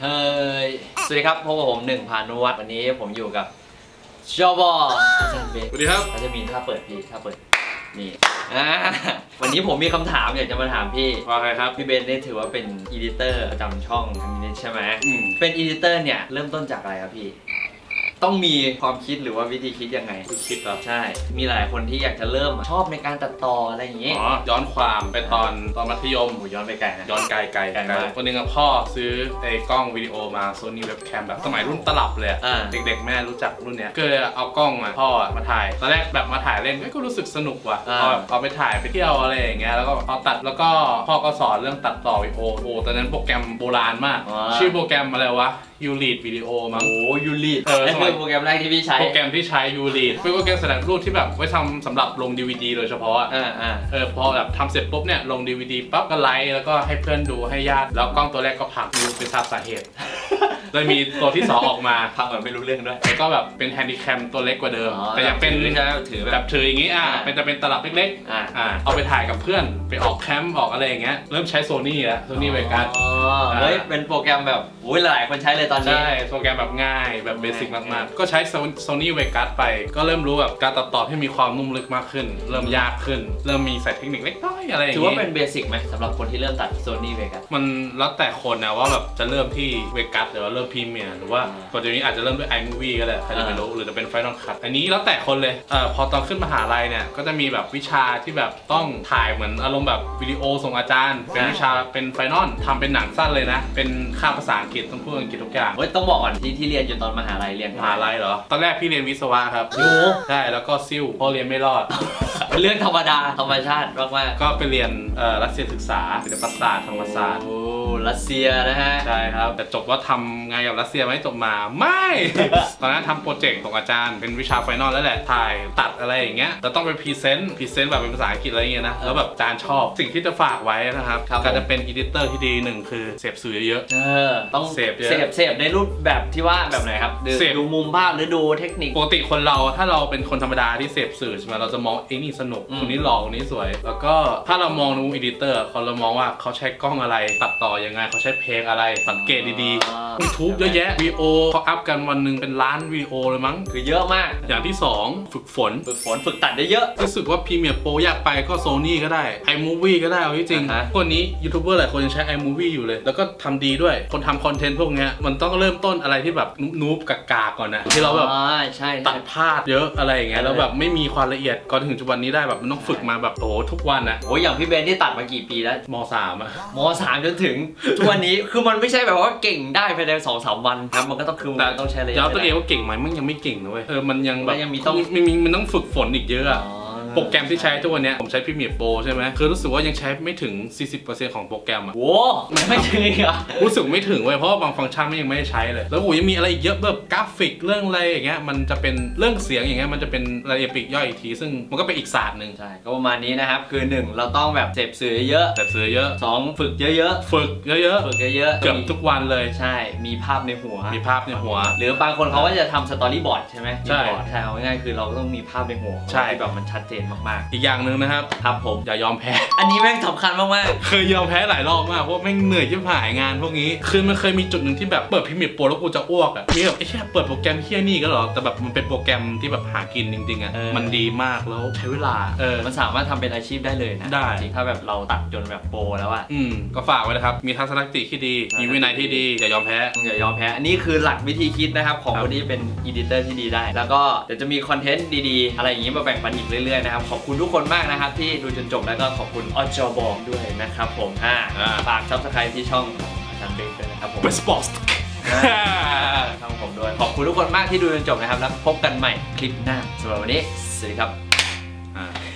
เฮ้ยสวัสดีครับพบกับผมหนึ่งพานุวัฒน์วันนี้ผมอยู่กับชอบออาจารย์เบสสวัสดีครับอาจารย์มีถ้าเปิดพี่ถ้าเปิดนี่วันนี้ผมมีคำถามอยากจะมาถามพี่ว่าไงครับพี่เบสนี่ถือว่าเป็นอีดิเตอร์ประจำช่องทำนี้ใช่ไหมเป็นอีดิเตอร์เนี่ยเริ่มต้นจากอะไรครับพี่ต้องมีความคิดหรือว่าวิธีคิดยังไงคิดครับใช่มีหลายคนที่อยากจะเริ่มชอบในการตัดต่ออะไรอย่างงี้อ๋อย้อนความไปตอนมัธยมโหย้อนไปไกลนะย้อนไกลมากคนนึงกับพ่อซื้อไอ้กล้องวิดีโอมา Sony Webcam แบบสมัยรุ่นตลับเลยเด็กๆแม่รู้จักรุ่นเนี้ยก็เลยเอากล้องมาพ่อมาถ่ายตอนแรกแบบมาถ่ายเล่นก็รู้สึกสนุกว่ะเอาไปถ่ายไปเที่ยวอะไรอย่างเงี้ยแล้วก็เอาตัดแล้วก็พ่อก็สอนเรื่องตัดต่อวิดีโอโอ้ตอนนั้นโปรแกรมโบราณมากชื่อโปรแกรมอะไรวะยูรีดวิดีโอมั้งโอ้ยูรีดโปรแกรมแรกที่พี่ใช้โปรแกรมที่ใช้ยูรีดเป็นโปรแกรมแสดงรูปที่แบบไว้ทำสำหรับลง DVD โดยเฉพาะพอแบบทำเสร็จปุ๊บเนี่ยลง DVD ปั๊บก็ไลฟ์แล้วก็ให้เพื่อนดูให้ญาติแล้วกล้องตัวแรกก็พังดูเป็นทราบสาเหตุเลยมีตัวที่2ออกมาพังแบบไม่รู้เรื่องด้วยแล้วก็แบบเป็นแฮนดิแคมตัวเล็กกว่าเดิมแต่ยังเป็นถือแบบถืออย่างงี้เป็นแต่เป็นตลับเล็กๆเอาไปถ่ายกับเพื่อนไปออกแคมป์ออกอะไรอย่างเงี้ยเริ่มใช้ Sony แล้ว Sony Vegas เฮ้ยเป็นโปรแกรมแบบอุ้ยหลายคนใช้เลยตอนนี้ใช่โปรแกรมแบบง่ายแบบเบสิกมากๆก็ใช้ Sony Vegas ไปก็เริ่มรู้แบบการตัดต่อที่มีความนุ่มลึกมากขึ้นเริ่มยากขึ้นเริ่มมีใส่เทคนิคเล็กน้อยอะไรอย่างงี้ถือว่าเป็นเบสิกไหมสำหรับคนที่เริ่มตัด Sony Vegas มันแล้วแต่คนนะว่าแบบจะเริ่มที่ Vegas หรือว่าเริ่ม Premiere หรือว่าก่อนจะนี้อาจจะเริ่มด้วย iMovie ก็ได้ใครจะไปรู้หรือจะเป็น Final Cut อันนี้แล้วแต่คนเลยพอตอนขึ้นมหาลัยเนี่ยก็จะมีแบบวิชาที่แบบต้องถ่ายเหมือนอารมณ์แบบวิดีโอส่งอาจารย์เป็นวิชาเป็น Final ทำเป็นหนังสั้นเลยนะเป็นคาบภาษาอังกฤษต้องพูดอังกฤษทุกอย่างต้องบอกก่อนที่เรียนอยู่ตอนมหาลัยเรียนมหาลัยเหรอตอนแรกพี่เรียนวิศวะครับโอ้ใช่แล้วก็ซิ่วพอเรียนไม่รอดเรื่องธรรมดาธรรมชาติมากๆก็ไปเรียนรัสเซียศึกษาศิลปศาสตร์ธรรมศาสตร์รัสเซียนะฮะใช่ครับแต่จบว่าทำงานกับรัสเซียไหมจบมาไม่ ตอนนั้นทำโปรเจกต์ของอาจารย์เป็นวิชาไฟนอลแล้วแหละถ่ายตัดอะไรอย่างเงี้ยเราต้องไปพรีเซนต์แบบเป็นภาษาอังกฤษอะไรเงี้ยนะแล้วแบบอาจารย์ชอบสิ่งที่จะฝากไว้นะครับการจะเป็นอีดิเตอร์ที่ดีหนึ่งคือเสพสื่อเยอะต้องเสพในรูปแบบที่ว่าแบบไหนครับดูมุมภาพหรือดูเทคนิคปกติคนเราถ้าเราเป็นคนธรรมดาที่เสพสื่อใช่ไหมเราจะมองไอ้นี่สนุกคนนี้หล่อคนนี้สวยแล้วก็ถ้าเรามองในมุมอีดิเตอร์เรามองว่าเขาใช้กล้องอะไรตัดต่อยังไงเขาใช้เพลงอะไรสังเกตดีๆ YouTube เยอะแยะวิดีโอเขาอัพกันวันหนึ่งเป็นล้านวิดีโอเลยมั้งคือเยอะมากอย่างที่2ฝึกฝนฝึกตัดได้เยอะรู้สึกว่า Premiere Pro อยากไปก็ Sony ก็ได้ iMovie ก็ได้เอาจริงๆคนนี้ยูทูบเบอร์หลายคนยังใช้ iMovie อยู่เลยแล้วก็ทำดีด้วยคนทำคอนเทนต์พวกนี้มันต้องเริ่มต้นอะไรที่แบบนูบๆกากๆก่อนนะที่เราแบบตัดพลาดเยอะอะไรอย่างเงี้ยแล้วแบบไม่มีความละเอียดก่อนถึงจุดวันนี้ได้แบบมันต้องฝึกมาแบบโอ้ทุกวันนะโอ้อย่างพี่เบนที่ตัดมากี่ปีแล้วม.3 อะม.3 จนถึงทุกวันนี้คือมันไม่ใช่แบบว่าเก่งได้ภายใน 2-3 วันครับมันก็ต้องคือมันต้องใช้ระยะแล้วตัวเองว่าเก่งไหมมันยังไม่เก่งนะเว้ยมันยังแบบมันต้องฝึกฝนอีกเยอะอะโปรแกรมที่ใช้ทุกวันนี้ผมใช้ Premiere Pro ใช่ไหมคือรู้สึกว่ายังใช้ไม่ถึง 40% ของโปรแกรมอ่ะโว้ไม่ถึงอ่ะรู้สึกไม่ถึงเว้ยเพราะว่าบางฟังก์ชันมันยังไม่ได้ใช้เลยแล้วยังมีอะไรเยอะแบบกราฟิกเรื่องอะไรอย่างเงี้ยมันจะเป็นเรื่องเสียงอย่างเงี้ยมันจะเป็นรายละเอียดปลีกย่อยอีกทีซึ่งมันก็เป็นอีกศาสตร์หนึ่งใช่ก็ประมาณนี้นะครับคือ 1 เราต้องแบบเสพสื่อเยอะ2ฝึกเยอะๆฝึกเยอะเกือบทุกวันเลยใช่มีภาพในหัวหรือบางคนเขาก็จะทำสตอรี่บอร์ดใช่ไหมใช่เอาง่ายๆคือเราต้องมีภาพในหัวใช่แบบมันชัดเจนมากๆอีกอย่างหนึ่งนะครับผมอย่ายอมแพ้อันนี้แม่งสำคัญมากๆเคยยอมแพ้หลายรอบมากเพราะแม่งเหนื่อยชิบหายงานพวกนี้คือมันเคยมีจุดหนึ่งที่แบบเปิดPremiere Proแล้วกูจะอ้วกอ่ะมีแบบไอ้แค่เปิดโปรแกรมเที่ยนี่ก็หรอแต่แบบมันเป็นโปรแกรมที่แบบหากินจริงๆอ่ะมันดีมากแล้วใช้เวลามันสามารถทำเป็นอาชีพได้เลยนะได้ถ้าแบบเราตัดจนแบบโปรแล้วอ่ะก็ฝากไว้นะครับมีทัศนคติที่ดีมีวินัยที่ดีอย่ายอมแพ้อันนี้คือหลักวิธีคิดนะครับของคนที่เป็นอีดิเตอร์ที่ดีได้แล้วก็เดี๋ยวจะมีคอนเทนต์ดีๆอะไรอย่างงี้มาแบ่งปันอีกเรื่อยนะครับขอบคุณทุกคนมากนะครับที่ดูจนจบแล้วก็ขอบคุณอจบด้วยนะครับผมฝาก Subscribe ที่ช่องอาจารย์เบสด้วยนะครับผมเบสบอสช่องผมด้วยขอบคุณทุกคนมากที่ดูจนจบนะครับแล้วพบกันใหม่คลิปหน้าสำหรับวันนี้สวัสดีครับ